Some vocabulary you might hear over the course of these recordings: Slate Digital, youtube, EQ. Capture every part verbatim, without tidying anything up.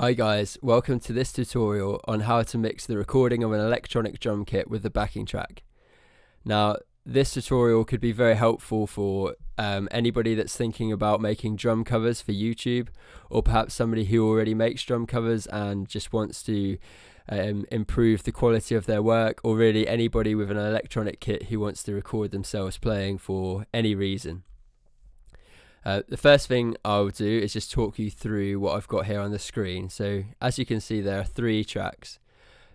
Hi guys, welcome to this tutorial on how to mix the recording of an electronic drum kit with the backing track. Now, this tutorial could be very helpful for um, anybody that's thinking about making drum covers for YouTube, or perhaps somebody who already makes drum covers and just wants to um, improve the quality of their work, or really anybody with an electronic kit who wants to record themselves playing for any reason. Uh, the first thing I'll do is just talk you through what I've got here on the screen. So as you can see, there are three tracks.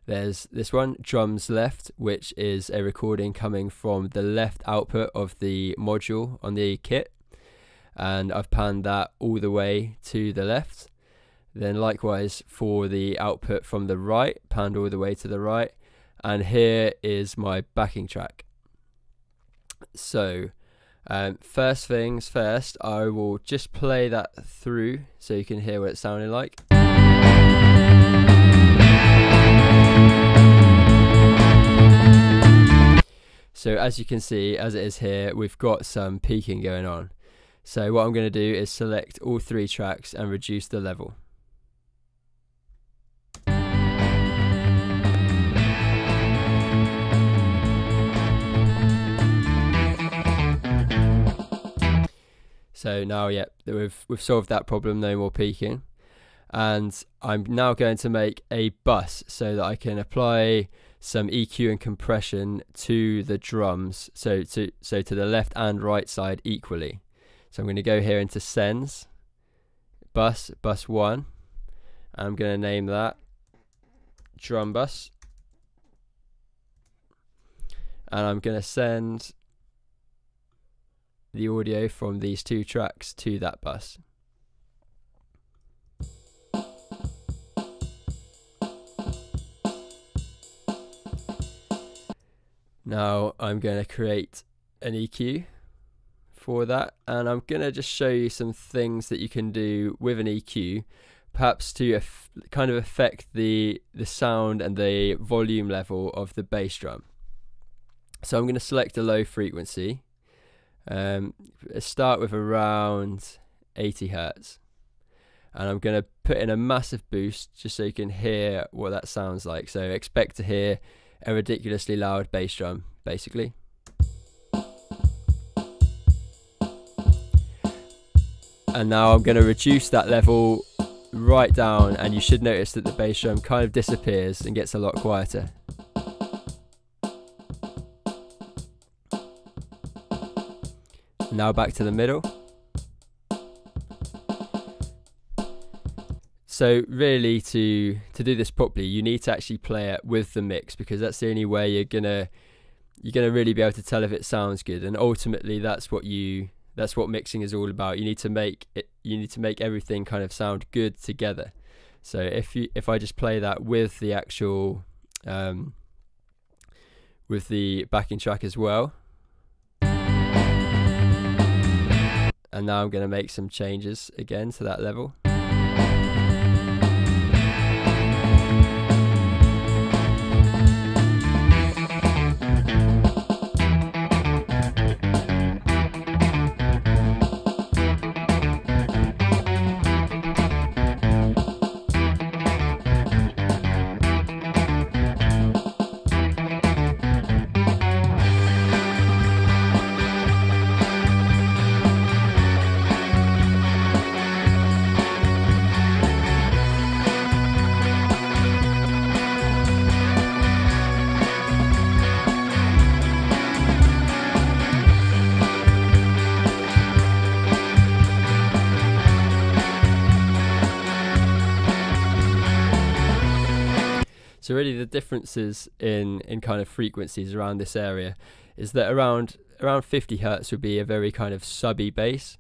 There's this one, Drums Left, which is a recording coming from the left output of the module on the kit, and I've panned that all the way to the left. Then likewise for the output from the right, panned all the way to the right, and here is my backing track. So Um, first things first, I will just play that through so you can hear what it sounded like. So as you can see, as it is here, we've got some peaking going on. So what I'm going to do is select all three tracks and reduce the level. So now, yeah, we've, we've solved that problem, no more peaking. And I'm now going to make a bus so that I can apply some E Q and compression to the drums, so to, so to the left and right side equally. So I'm going to go here into Sends, Bus, Bus one. I'm going to name that Drum Bus. And I'm going to send the audio from these two tracks to that bus. Now I'm going to create an E Q for that, and I'm going to just show you some things that you can do with an E Q, perhaps to kind of affect the, the sound and the volume level of the bass drum. So I'm going to select a low frequency. Um, start with around eighty hertz, and I'm going to put in a massive boost just so you can hear what that sounds like. So expect to hear a ridiculously loud bass drum, basically. And now I'm going to reduce that level right down, and you should notice that the bass drum kind of disappears and gets a lot quieter. Now back to the middle. So really to to do this properly, you need to actually play it with the mix, because that's the only way you're gonna you're gonna really be able to tell if it sounds good. And ultimately that's what you that's what mixing is all about. You need to make it you need to make everything kind of sound good together. So if you if I just play that with the actual um, with the backing track as well. And now I'm going to make some changes again to that level. So really the differences in, in kind of frequencies around this area is that around around fifty hertz would be a very kind of subby bass,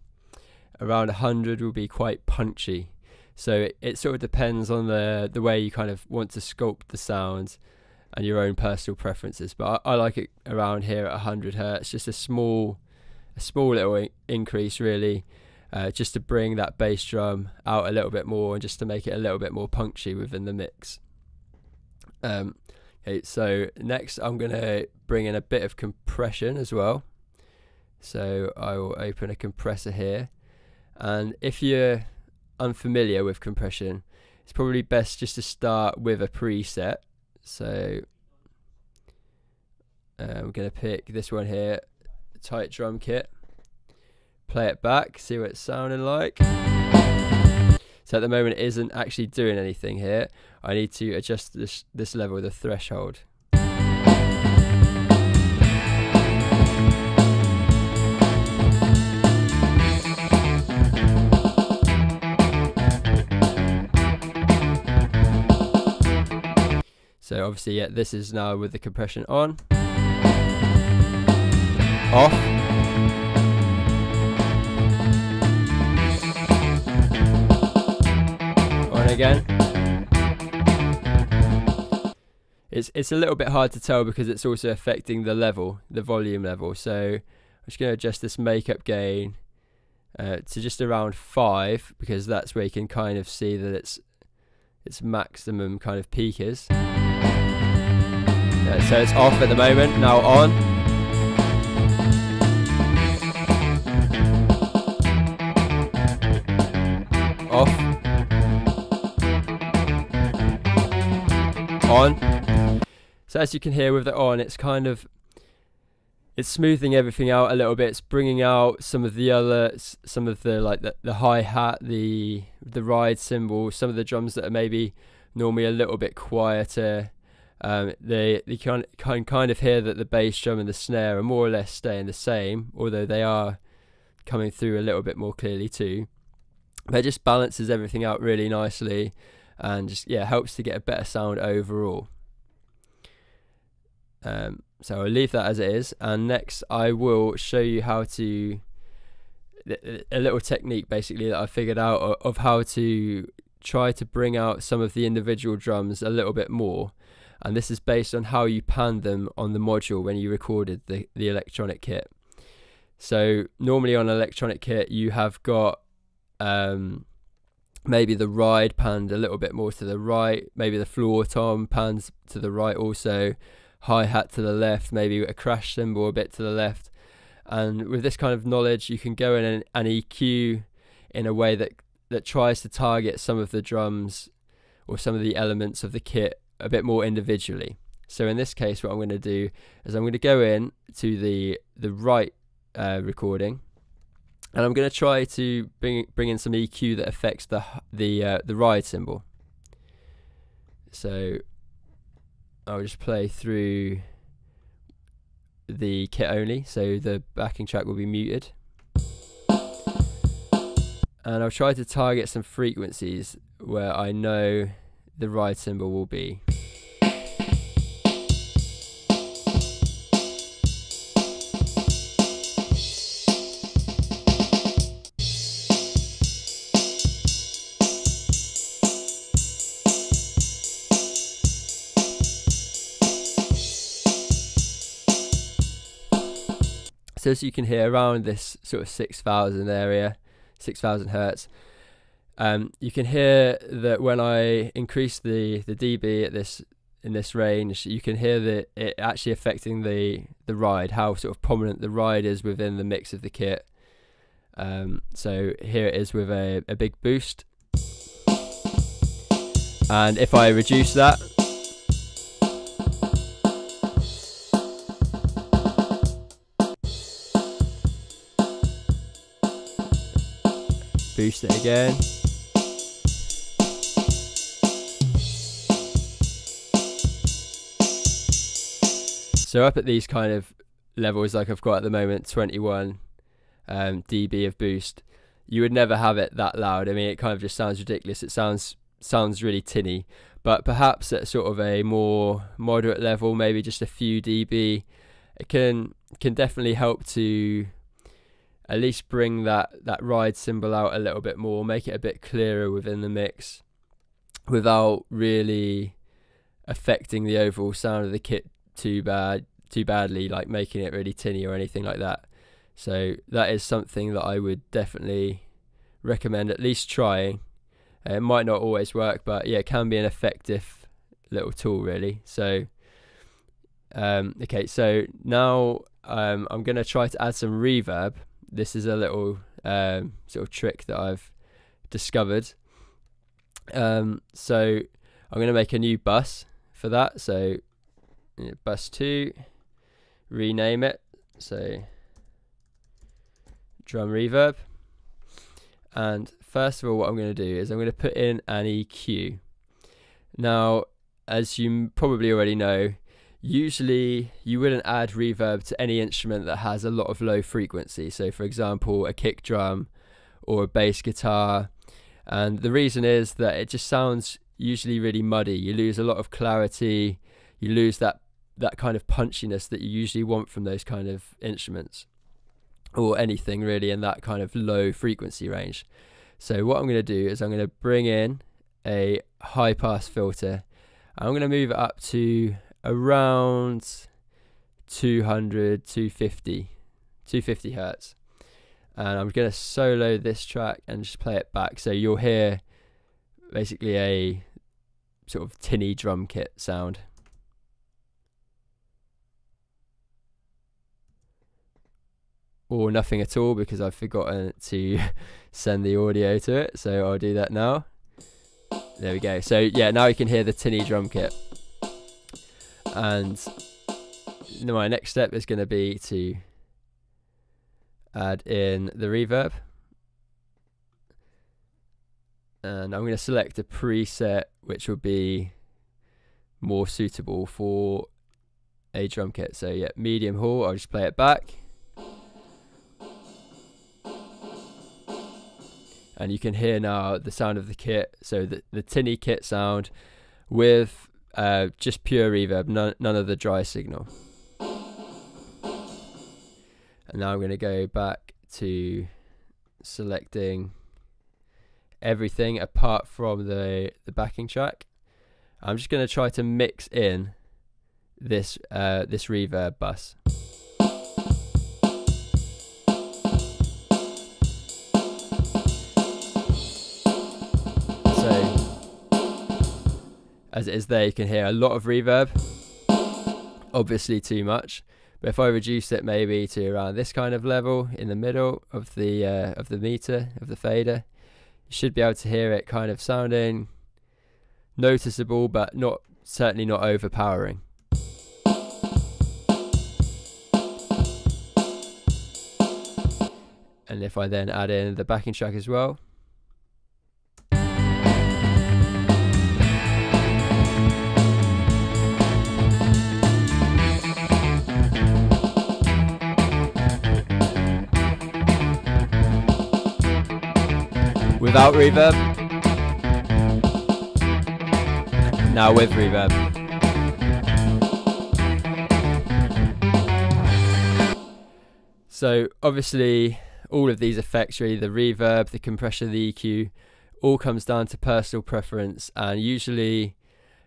around one hundred will be quite punchy. So it, it sort of depends on the, the way you kind of want to sculpt the sound and your own personal preferences. But I, I like it around here at one hundred hertz, just a small, a small little in increase really, uh, just to bring that bass drum out a little bit more and just to make it a little bit more punchy within the mix. Um, okay, so next I'm going to bring in a bit of compression as well. So I will open a compressor here, and if you're unfamiliar with compression, it's probably best just to start with a preset. So uh, we're going to pick this one here, tight drum kit, play it back, see what it's sounding like. So at the moment it isn't actually doing anything here. I need to adjust this, this level, the threshold. So obviously, yeah, this is now with the compression on, off. On again. It's, it's a little bit hard to tell because it's also affecting the level, the volume level. So I'm just going to adjust this makeup gain uh, to just around five, because that's where you can kind of see that it's its maximum kind of peak is. Yeah, so it's off at the moment, now on. Off, on. So as you can hear with the on, it's kind of, it's smoothing everything out a little bit. It's bringing out some of the other, some of the like the, the hi-hat, the the ride cymbal, some of the drums that are maybe normally a little bit quieter. Um, they they can, can kind of hear that the bass drum and the snare are more or less staying the same, although they are coming through a little bit more clearly too. But it just balances everything out really nicely, and just yeah helps to get a better sound overall. Um, so I'll leave that as it is, and next I will show you how to a little technique basically that I figured out of, of how to try to bring out some of the individual drums a little bit more, and this is based on how you panned them on the module when you recorded the the electronic kit. So normally on an electronic kit you have got Um, maybe the ride panned a little bit more to the right, maybe the floor tom pans to the right also, hi-hat to the left, maybe a crash cymbal a bit to the left. And with this kind of knowledge you can go in and, and E Q in a way that, that tries to target some of the drums or some of the elements of the kit a bit more individually. So in this case what I'm going to do is I'm going to go in to the, the right uh, recording, and I'm going to try to bring bring in some E Q that affects the the uh, the ride cymbal. So I'll just play through the kit only, so the backing track will be muted, and I'll try to target some frequencies where I know the ride cymbal will be. So as you can hear, around this sort of six thousand area, six thousand hertz, um, you can hear that when I increase the the dB at this in this range, you can hear that it actually affecting the the ride, how sort of prominent the ride is within the mix of the kit. Um, so here it is with a, a big boost, and if I reduce that. Boost it again. So up at these kind of levels, like I've got at the moment, twenty-one um, dB of boost, you would never have it that loud. I mean, it kind of just sounds ridiculous. It sounds sounds really tinny. But perhaps at sort of a more moderate level, maybe just a few dB, it can can definitely help to at least bring that that ride cymbal out a little bit more, make it a bit clearer within the mix, without really affecting the overall sound of the kit too bad, too badly, like making it really tinny or anything like that. So that is something that I would definitely recommend at least trying. It might not always work, but yeah, it can be an effective little tool really. So um, okay, so now um, I'm going to try to add some reverb. This is a little um, sort of trick that I've discovered. Um, so I'm going to make a new bus for that. So bus two, rename it. So drum reverb. And first of all, what I'm going to do is I'm going to put in an E Q. Now, as you probably already know, usually you wouldn't add reverb to any instrument that has a lot of low frequency. So for example, a kick drum or a bass guitar. And the reason is that it just sounds usually really muddy. You lose a lot of clarity. You lose that, that kind of punchiness that you usually want from those kind of instruments, or anything really in that kind of low frequency range. So what I'm going to do is I'm going to bring in a high pass filter. I'm going to move it up to around two hundred, two fifty, two fifty hertz. And I'm going to solo this track and just play it back. So you'll hear basically a sort of tinny drum kit sound. Or nothing at all, because I've forgotten to send the audio to it. So I'll do that now. There we go. So yeah, now you can hear the tinny drum kit. And my next step is going to be to add in the reverb. And I'm going to select a preset which will be more suitable for a drum kit. So yeah, medium hall, I'll just play it back. And you can hear now the sound of the kit, so the, the tinny kit sound with uh, just pure reverb, none, none of the dry signal. And now I'm going to go back to selecting everything apart from the, the backing track. I'm just going to try to mix in this, uh, this reverb bus. As it is there, you can hear a lot of reverb, obviously too much, but if I reduce it maybe to around this kind of level in the middle of the uh, of the meter, of the fader, you should be able to hear it kind of sounding noticeable, but not certainly not overpowering. And if I then add in the backing track as well, without reverb, now with reverb. So obviously all of these effects, really, the reverb, the compression, the E Q, all comes down to personal preference, and usually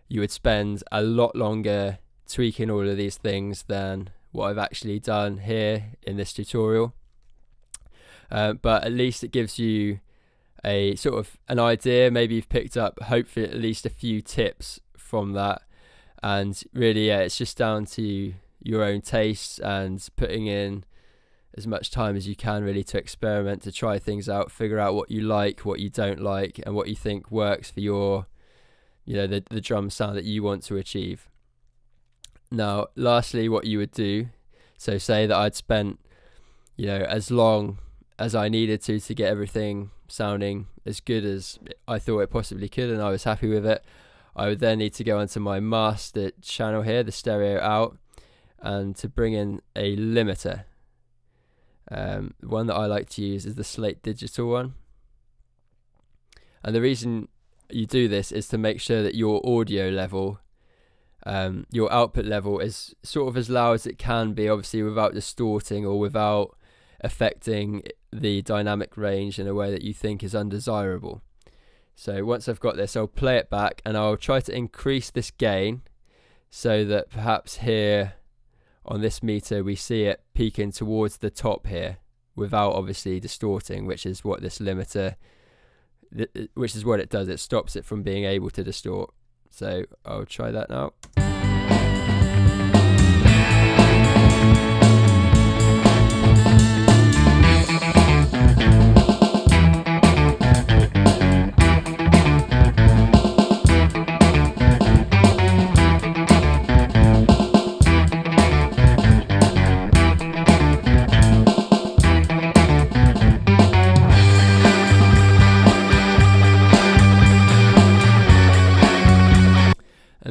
you would spend a lot longer tweaking all of these things than what I've actually done here in this tutorial. Uh, but at least it gives you a sort of an idea. Maybe you've picked up, hopefully, at least a few tips from that. And really, yeah, it's just down to your own tastes and putting in as much time as you can, really, to experiment, to try things out, figure out what you like, what you don't like, and what you think works for your, you know, the, the drum sound that you want to achieve. Now, lastly, what you would do, so say that I'd spent, you know, as long as I needed to to get everything sounding as good as I thought it possibly could, and I was happy with it, I would then need to go onto my master channel here, the stereo out, and to bring in a limiter. Um, one that I like to use is the Slate Digital one. And the reason you do this is to make sure that your audio level, um, your output level, is sort of as loud as it can be, obviously without distorting or without affecting the dynamic range in a way that you think is undesirable. So once I've got this, I'll play it back, and I'll try to increase this gain so that perhaps here on this meter we see it peaking towards the top here without obviously distorting, which is what this limiter, th which is what it does. It stops it from being able to distort. So I'll try that now.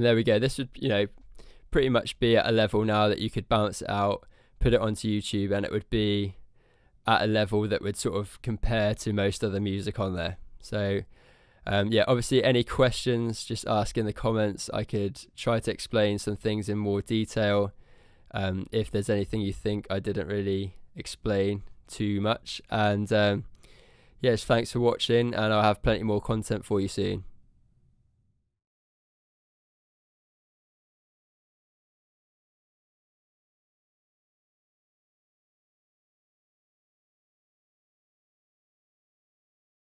there we go. This would, you know, pretty much be at a level now that you could bounce it out, put it onto YouTube, and it would be at a level that would sort of compare to most other music on there. So um, yeah, obviously any questions, just ask in the comments. I could try to explain some things in more detail um, if there's anything you think I didn't really explain too much. And um, yes, thanks for watching, and I'll have plenty more content for you soon.